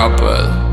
couple.